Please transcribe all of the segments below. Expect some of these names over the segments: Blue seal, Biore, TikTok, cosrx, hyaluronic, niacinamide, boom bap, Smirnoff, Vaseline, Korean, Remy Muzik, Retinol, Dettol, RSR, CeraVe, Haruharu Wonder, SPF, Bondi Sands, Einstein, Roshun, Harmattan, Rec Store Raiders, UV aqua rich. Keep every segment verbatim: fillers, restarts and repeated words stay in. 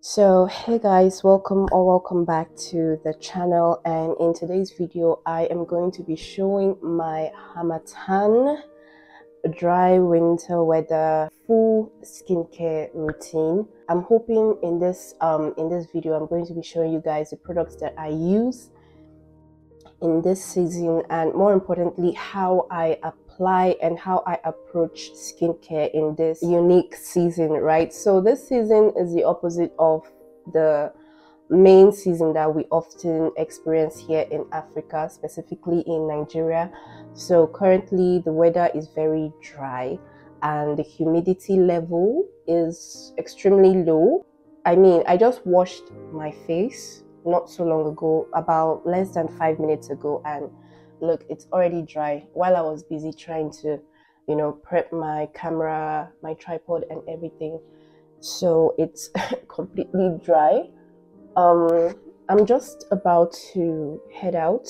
So hey guys, welcome or welcome back to the channel, and in today's video I am going to be showing my Harmattan dry winter weather full skincare routine. I'm hoping in this um in this video I'm going to be showing you guys the products that I use in this season, and more importantly how I apply and how I approach skincare in this unique season, right? So this season is the opposite of the main season that we often experience here in Africa, specifically in Nigeria. So currently the weather is very dry and the humidity level is extremely low. I mean, I just washed my face not so long ago, about less than five minutes ago, and look, it's already dry. While I was busy trying to, you know, prep my camera, my tripod and everything, so it's completely dry. um I'm just about to head out,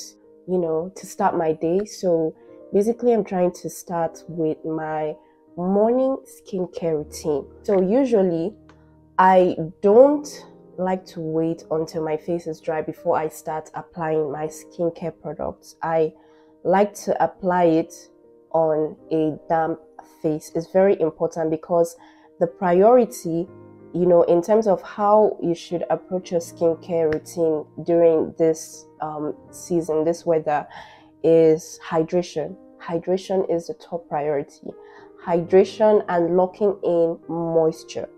you know, to start my day. So basically I'm trying to start with my morning skincare routine. So usually I don't like to wait until my face is dry before I start applying my skincare products. I like to apply it on a damp face. It's very important because the priority, you know, in terms of how you should approach your skincare routine during this um, season, this weather, is hydration. Hydration is the top priority. Hydration and locking in moisture.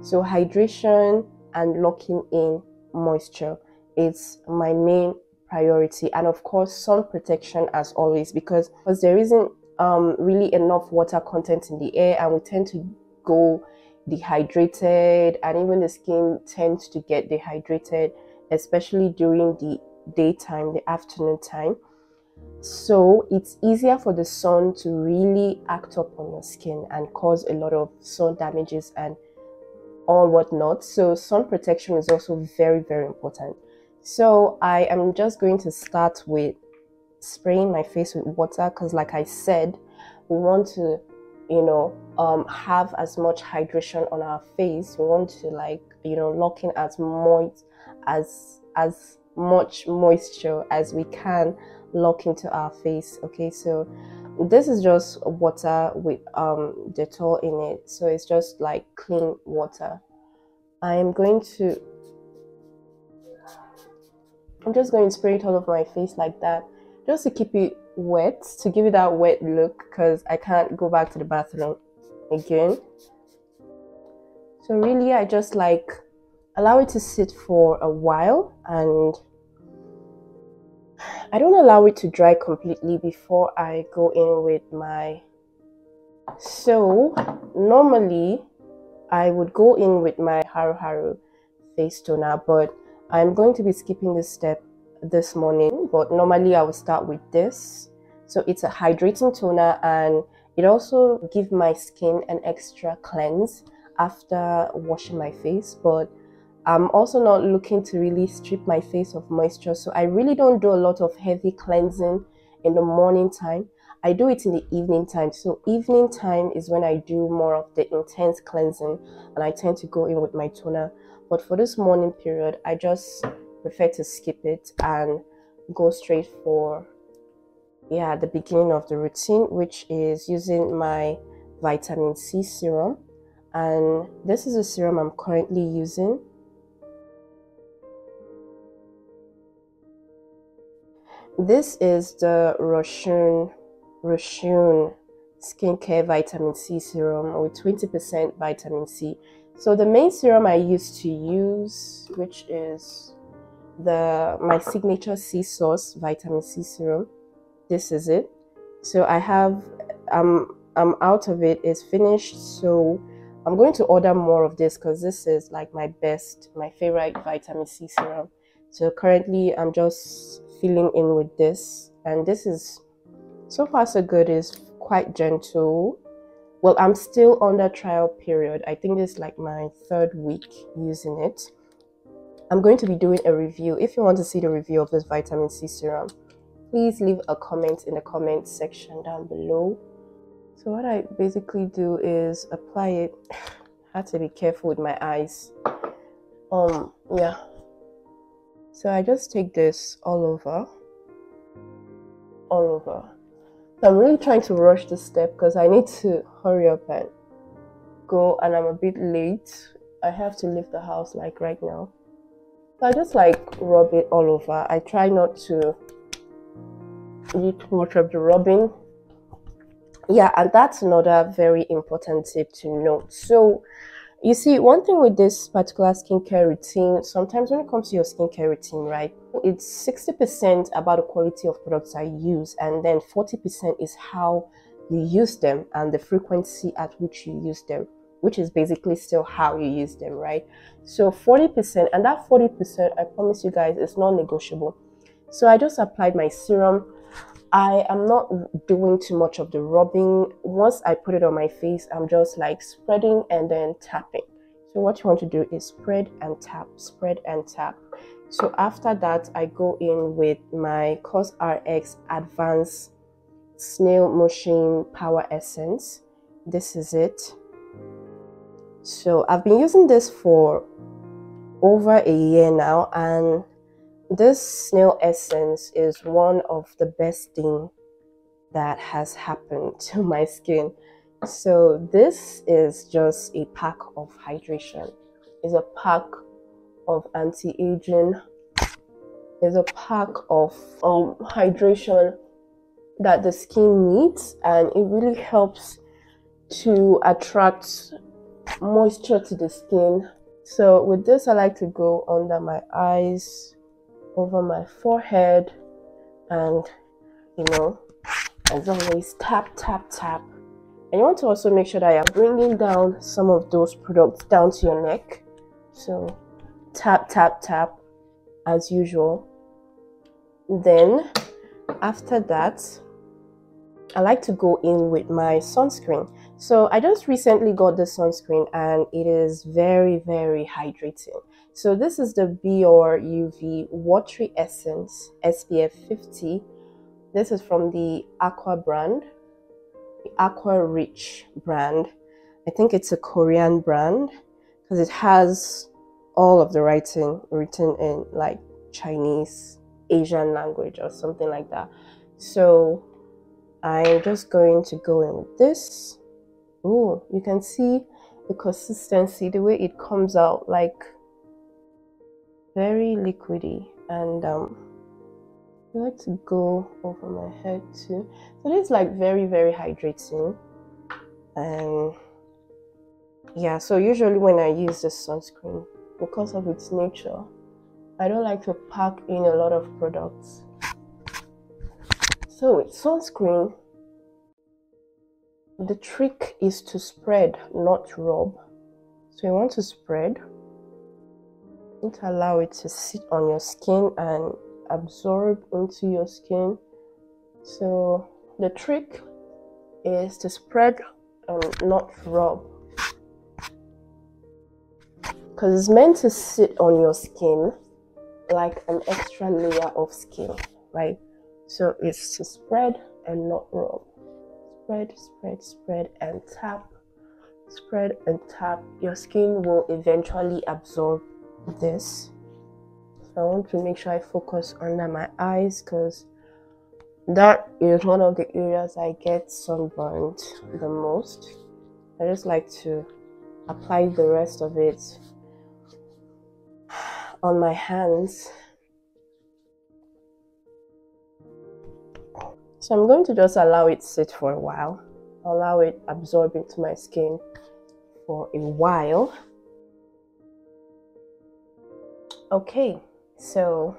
So hydration and locking in moisture is my main priority, and of course sun protection as always, because, because there isn't um, really enough water content in the air, and we tend to go dehydrated, and even the skin tends to get dehydrated, especially during the daytime, the afternoon time. So it's easier for the sun to really act up on your skin and cause a lot of sun damages and all whatnot. So sun protection is also very very important. So I am just going to start with spraying my face with water, because like I said, we want to, you know, um have as much hydration on our face. We want to, like, you know, lock in as moist as as much moisture as we can lock into our face. Okay, so this is just water with um Dettol in it, so it's just like clean water. I am going to I'm just going to spray it all over my face like that, just to keep it wet, to give it that wet look, because I can't go back to the bathroom again. So really I just like allow it to sit for a while, and I don't allow it to dry completely before I go in with my... So normally I would go in with my Haruharu face toner, but I'm going to be skipping this step this morning. But normally I would start with this. So it's a hydrating toner, and it also gives my skin an extra cleanse after washing my face. But I'm also not looking to really strip my face of moisture, so I really don't do a lot of heavy cleansing in the morning time. I do it in the evening time. So evening time is when I do more of the intense cleansing, and I tend to go in with my toner. But for this morning period, I just prefer to skip it and go straight for, yeah, the beginning of the routine, which is using my vitamin C serum. And this is the serum I'm currently using. This is the Roshun, Roshun Skincare Vitamin C Serum with twenty percent vitamin C. So the main serum I used to use, which is the my signature C Source Vitamin C Serum, this is it. So I have, um, I'm out of it, it's finished. So I'm going to order more of this, because this is like my best, my favorite vitamin C serum. So currently I'm just filling in with this, and this is so far so good. Is quite gentle. Well, I'm still on the trial period. I think this is like my third week using it. I'm going to be doing a review. If you want to see the review of this vitamin C serum, please leave a comment in the comment section down below. So what I basically do is apply it. I have to be careful with my eyes. um yeah, so I just take this all over all over so I'm really trying to rush this step because I need to hurry up and go, and I'm a bit late. I have to leave the house like right now, so I just like rub it all over. I try not to do too much of the rubbing. Yeah, and that's another very important tip to note. So you see, one thing with this particular skincare routine, sometimes when it comes to your skincare routine, right, it's sixty percent about the quality of products I use, and then forty percent is how you use them and the frequency at which you use them, which is basically still how you use them, right? So forty percent, and that forty percent, I promise you guys, is non-negotiable. So I just applied my serum. I am not doing too much of the rubbing. Once I put it on my face, I'm just like spreading and then tapping. So what you want to do is spread and tap, spread and tap. So after that, I go in with my cosrx Advanced Snail Motion Power Essence. This is it. So I've been using this for over a year now, and this snail essence is one of the best thing that has happened to my skin. So this is just a pack of hydration, it's a pack of anti-aging, it's a pack of um, hydration that the skin needs, and it really helps to attract moisture to the skin. So with this, I like to go under my eyes, over my forehead, and you know, as always, tap, tap, tap. And you want to also make sure that you're bringing down some of those products down to your neck. So tap, tap, tap as usual. Then after that, I like to go in with my sunscreen. So I just recently got this sunscreen, and it is very, very hydrating. So this is the Biore U V Watery Essence S P F fifty. This is from the Aqua brand, the Aqua Rich brand. I think it's a Korean brand because it has all of the writing written in like Chinese, Asian language or something like that. So I'm just going to go in with this. Oh, you can see the consistency, the way it comes out, like very liquidy. And um, I like to go over my head too. So it's like very, very hydrating. And yeah, so usually when I use this sunscreen, because of its nature, I don't like to pack in a lot of products. So with sunscreen, the trick is to spread, not rub. So you want to spread. Don't allow it to sit on your skin and absorb into your skin. So the trick is to spread and not rub, because it's meant to sit on your skin like an extra layer of skin, right? So it's to spread and not rub. Spread, spread, spread and tap. Spread and tap. Your skin will eventually absorb this. So I want to make sure I focus under my eyes, because that is one of the areas I get sunburned the most. I just like to apply the rest of it on my hands. So I'm going to just allow it sit for a while, allow it absorb into my skin for a while. Okay, so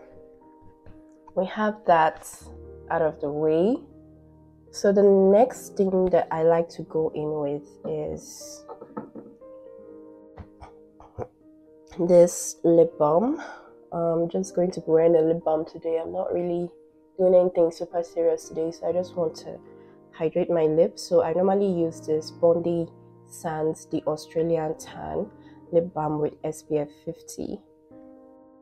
we have that out of the way. So the next thing that I like to go in with is this lip balm. I'm just going to be wearing a lip balm today. I'm not really doing anything super serious today, so I just want to hydrate my lips. So I normally use this Bondi Sands, the Australian Tan lip balm with S P F fifty.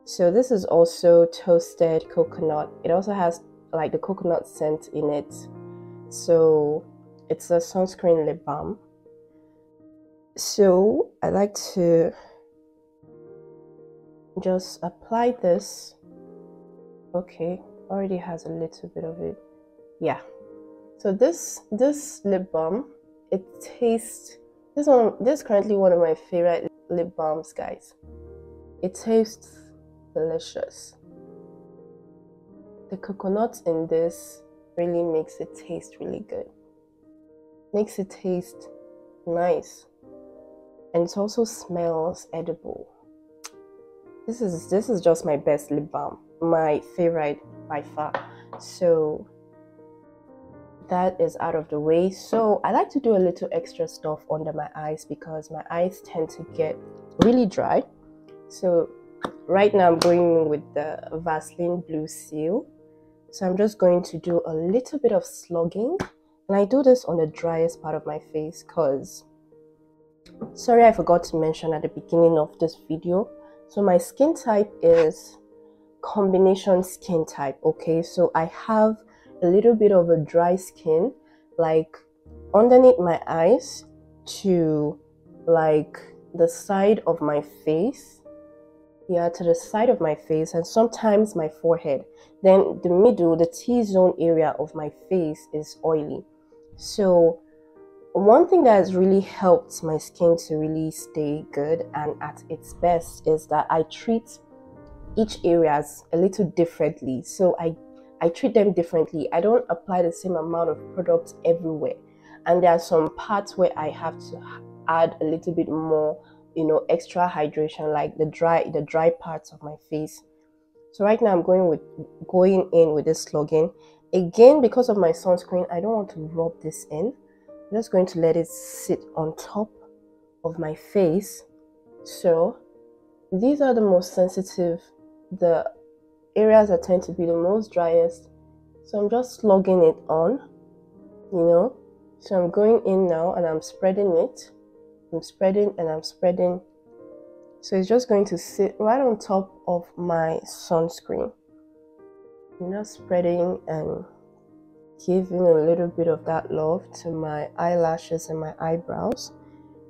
So this is also toasted coconut. It also has like the coconut scent in it. So it's a sunscreen lip balm. So I like to just apply this. Okay, already has a little bit of it. Yeah, so this this lip balm, it tastes, this one this is currently one of my favorite lip balms, guys. It tastes delicious. The coconut in this really makes it taste really good, makes it taste nice, and it also smells edible. This is this is just my best lip balm, my favorite by far. So that is out of the way. So I like to do a little extra stuff under my eyes because my eyes tend to get really dry. So right now I'm going with the Vaseline Blue Seal. So I'm just going to do a little bit of slogging, and I do this on the driest part of my face because, sorry, I forgot to mention at the beginning of this video, so my skin type is combination skin type. Okay, so I have a little bit of a dry skin, like underneath my eyes to like the side of my face, yeah, to the side of my face, and sometimes my forehead. Then the middle, the T-zone area of my face is oily. So one thing that has really helped my skin to really stay good and at its best is that I treat each areas a little differently. So I I treat them differently. I don't apply the same amount of products everywhere, and there are some parts where I have to add a little bit more, you know, extra hydration, like the dry the dry parts of my face. So right now I'm going with going in with this slogging again because of my sunscreen. I don't want to rub this in. I'm just going to let it sit on top of my face. So these are the most sensitive, the areas that tend to be the most driest. So I'm just slogging it on, you know. So I'm going in now and I'm spreading it. I'm spreading and I'm spreading. So it's just going to sit right on top of my sunscreen. I'm just spreading and giving a little bit of that love to my eyelashes and my eyebrows.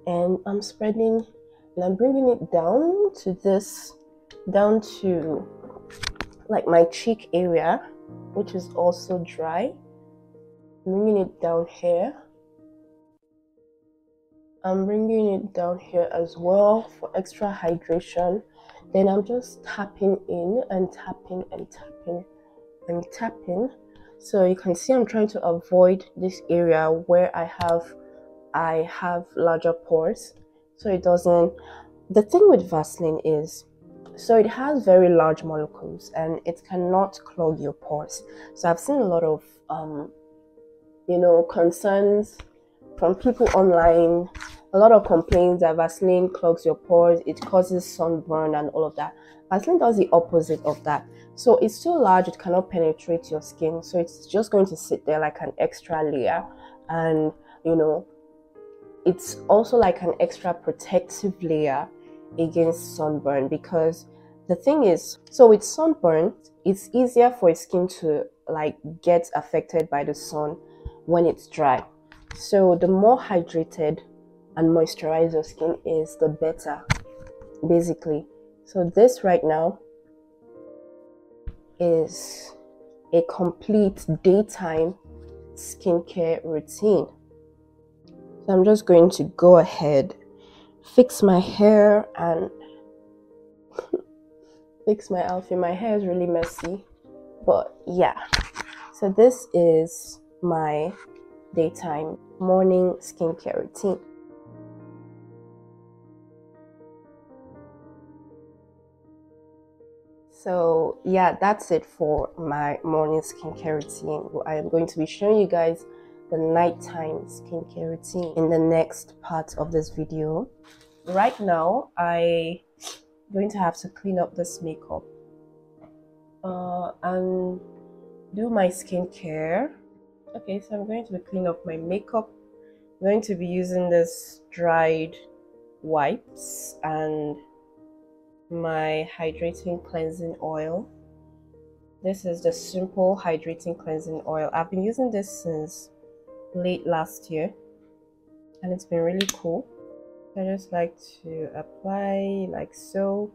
And I'm spreading and I'm bringing it down to this, down to like my cheek area, which is also dry. Bringing it down here. I'm bringing it down here as well for extra hydration. Then I'm just tapping in and tapping and tapping and tapping. So you can see I'm trying to avoid this area where I have I have larger pores, so it doesn't. The thing with Vaseline is, so it has very large molecules and it cannot clog your pores. So I've seen a lot of um you know concerns from people online, a lot of complaints that Vaseline clogs your pores, it causes sunburn and all of that. Vaseline does the opposite of that. So it's too large, it cannot penetrate your skin, so it's just going to sit there like an extra layer. And you know, it's also like an extra protective layer against sunburn, because the thing is, so with sunburn, it's easier for your skin to like get affected by the sun when it's dry. So the more hydrated and moisturized your skin is, the better, basically. So this right now is a complete daytime skincare routine. So I'm just going to go ahead, fix my hair and fix my outfit. My hair is really messy, but yeah. So this is my daytime morning skincare routine. So yeah, that's it for my morning skincare routine. I am going to be showing you guys the nighttime skincare routine in the next part of this video. Right now I'm going to have to clean up this makeup uh, and do my skincare. Okay, so I'm going to be cleaning up my makeup. I'm going to be using this dried wipes and my hydrating cleansing oil. This is the Simple hydrating cleansing oil. I've been using this since late last year and it's been really cool. I just like to apply like so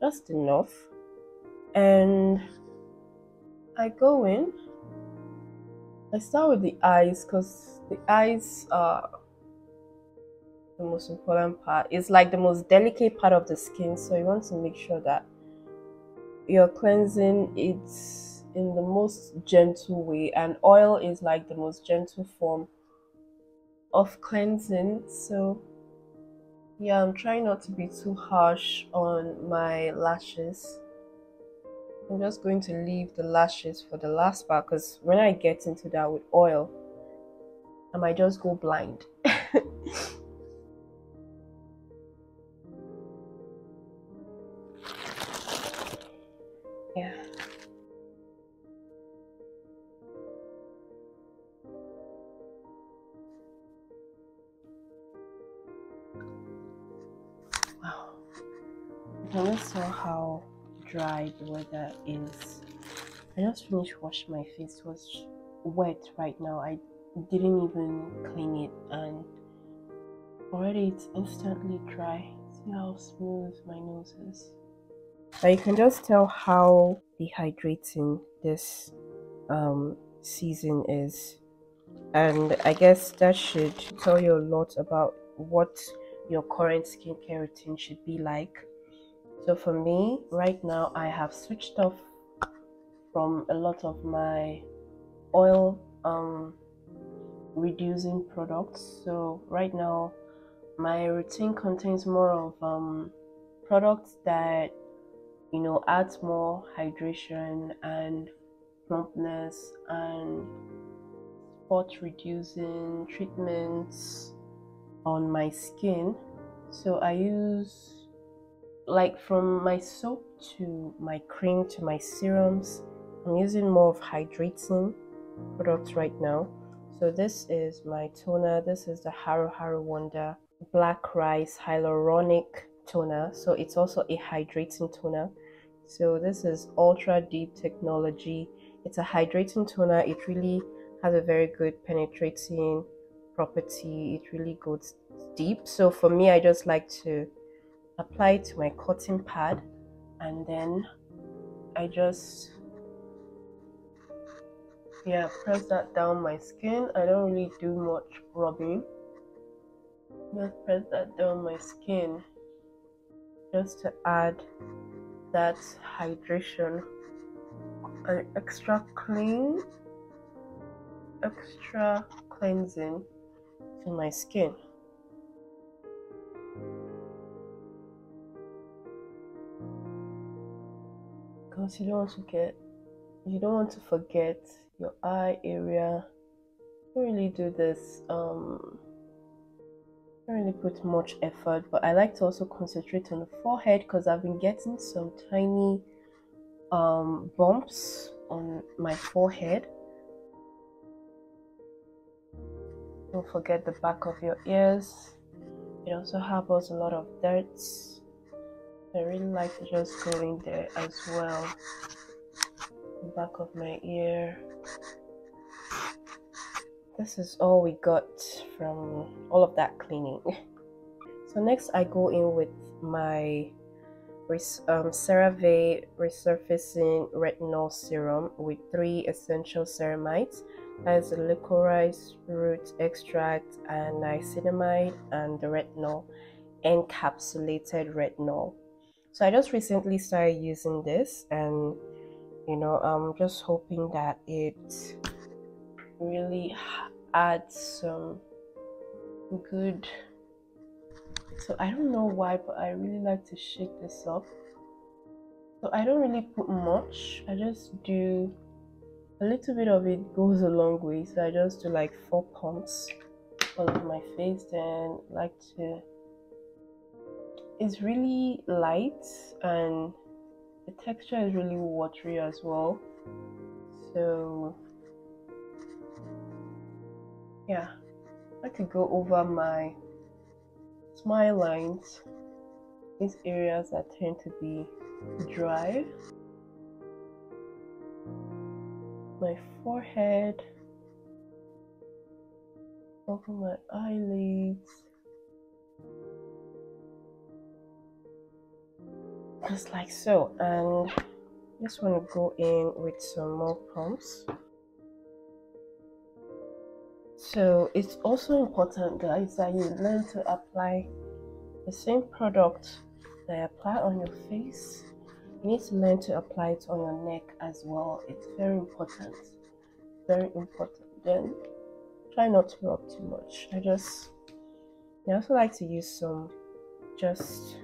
just enough, and I go in. I start with the eyes because the eyes are the most important part. It's like the most delicate part of the skin, so you want to make sure that your cleansing is in the most gentle way, and oil is like the most gentle form of cleansing. So yeah, I'm trying not to be too harsh on my lashes. I'm just going to leave the lashes for the last part, because when I get into that with oil, I might just go blind. Yeah. Wow. I never saw how dry the weather is. I just finished washing my face. It was wet right now. I didn't even clean it, and already it's instantly dry. See how smooth my nose is. But you can just tell how dehydrating this um, season is, and I guess that should tell you a lot about what your current skincare routine should be like. So for me right now, I have switched off from a lot of my oil um, reducing products. So right now my routine contains more of um, products that, you know, adds more hydration and plumpness and spot reducing treatments on my skin. So I use, like, from my soap to my cream to my serums, I'm using more of hydrating products right now. So this is my toner. This is the Haruharu Wonder Black Rice Hyaluronic Toner. So it's also a hydrating toner. So this is ultra deep technology. It's a hydrating toner. It really has a very good penetrating property. It really goes deep. So for me, I just like to apply it to my cotton pad, and then I just yeah press that down my skin. I don't really do much rubbing. Just press that down my skin just to add that hydration, an extra clean, extra cleansing to my skin. Because you don't want to get, you don't want to forget your eye area. I don't really do this. Um, Don't really put much effort, but I like to also concentrate on the forehead, because I've been getting some tiny um, bumps on my forehead. Don't forget the back of your ears. It also harbors a lot of dirt. I really like to just go in there as well. The back of my ear. This is all we got from all of that cleaning. So next I go in with my um, CeraVe Resurfacing Retinol Serum with three essential ceramides. That is the licorice root extract and niacinamide and the retinol, encapsulated retinol. So I just recently started using this, and you know, I'm just hoping that it really add some good. So I don't know why, but I really like to shake this up. So I don't really put much. I just do a little bit of it, goes a long way. So I just do like four pumps all over my face. Then I like to, it's really light and the texture is really watery as well. So yeah, I like to go over my smile lines, these areas that tend to be dry. My forehead, over my eyelids. just like so, and just want to go in with some more pumps. So it's also important, guys, that you learn to apply the same product that you apply on your face. You need to learn to apply it on your neck as well. It's very important, very important. Then try not to rub too much. I just, I also like to use some just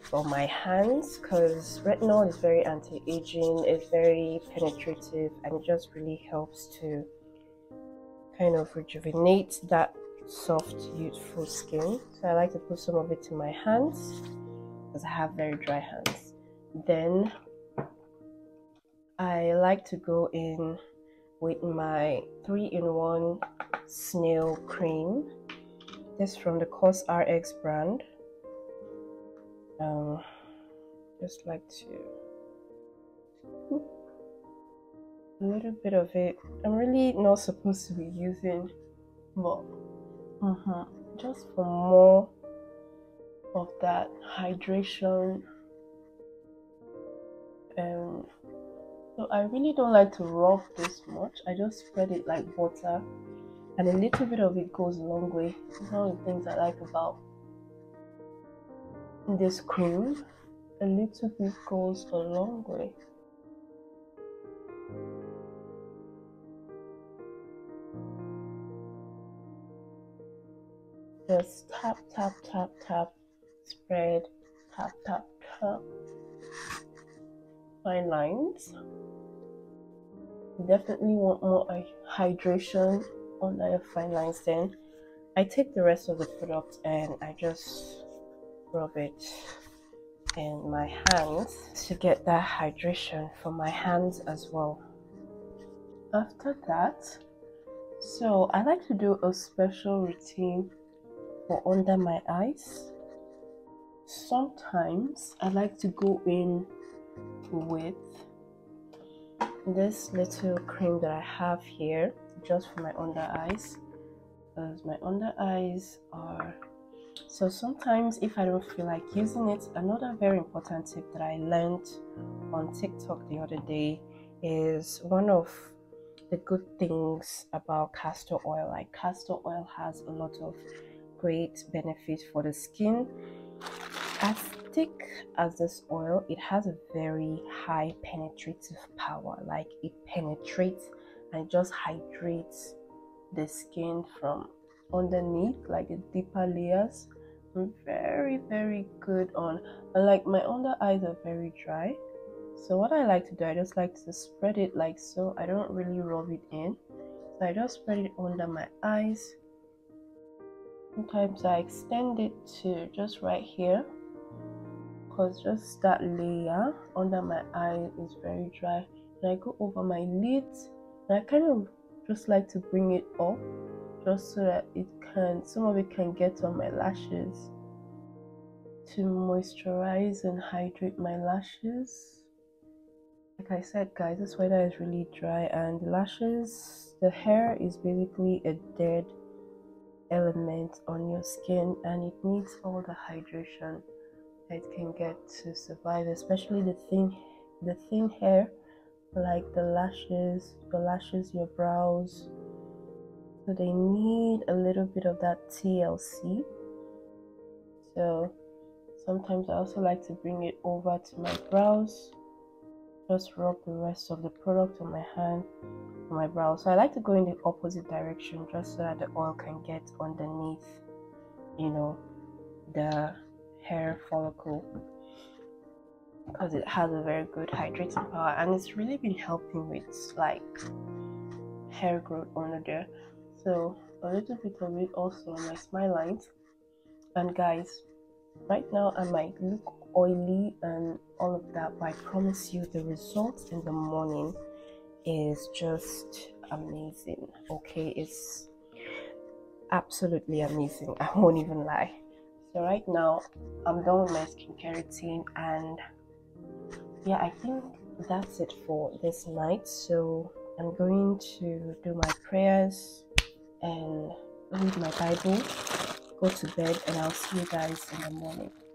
for my hands, because retinol is very anti-aging, it's very penetrative, and it just really helps to kind of rejuvenate that soft, youthful skin. So I like to put some of it in my hands because I have very dry hands. Then I like to go in with my three in one snail cream. This is from the cosrx brand. Um, just like to a little bit of it. I'm really not supposed to be using, but uh-huh, just for more of that hydration. Um, so I really don't like to rub this much. I just spread it like butter, and a little bit of it goes a long way. That's one of the things I like about this cream. A little bit goes a long way. Just tap, tap, tap, tap, spread, tap, tap, tap. Fine lines. You definitely want more hydration under your fine lines. Then I take the rest of the product and I just rub it in my hands to get that hydration for my hands as well. After that, so I like to do a special routine under my eyes. Sometimes I like to go in with this little cream that I have here just for my under eyes, because my under eyes are so sometimes if I don't feel like using it. Another very important tip that I learned on TikTok the other day is one of the good things about castor oil. Like, castor oil has a lot of great benefit for the skin. As thick as this oil, it has a very high penetrative power. Like, it penetrates and just hydrates the skin from underneath, like the deeper layers. I'm very very good on, like, my under eyes are very dry, so what I like to do, I just like to spread it like so. I don't really rub it in, so I just spread it under my eyes. Sometimes I extend it to just right here, because just that layer under my eye is very dry. And I go over my lids, and I kind of just like to bring it up just so that it can, some of it can get on my lashes to moisturize and hydrate my lashes. Like I said, guys, this weather is really dry, and the lashes, the hair is basically a dead element on your skin, and it needs all the hydration it can get to survive, especially the thin the thin hair, like the lashes, your lashes, your brows. So they need a little bit of that T L C. So sometimes I also like to bring it over to my brows, just rub the rest of the product on my hand, on my brow. So I like to go in the opposite direction just so that the oil can get underneath, you know, the hair follicle, because it has a very good hydrating power, and it's really been helping with like hair growth under there. So a little bit of it also on my smile lines. And guys, right now I might look oily and all of that, but I promise you the results in the morning is just amazing. Okay, it's absolutely amazing, I won't even lie. So right now I'm done with my skincare routine, and yeah, I think that's it for this night. So I'm going to do my prayers and read my Bible, go to bed, and I'll see you guys in the morning.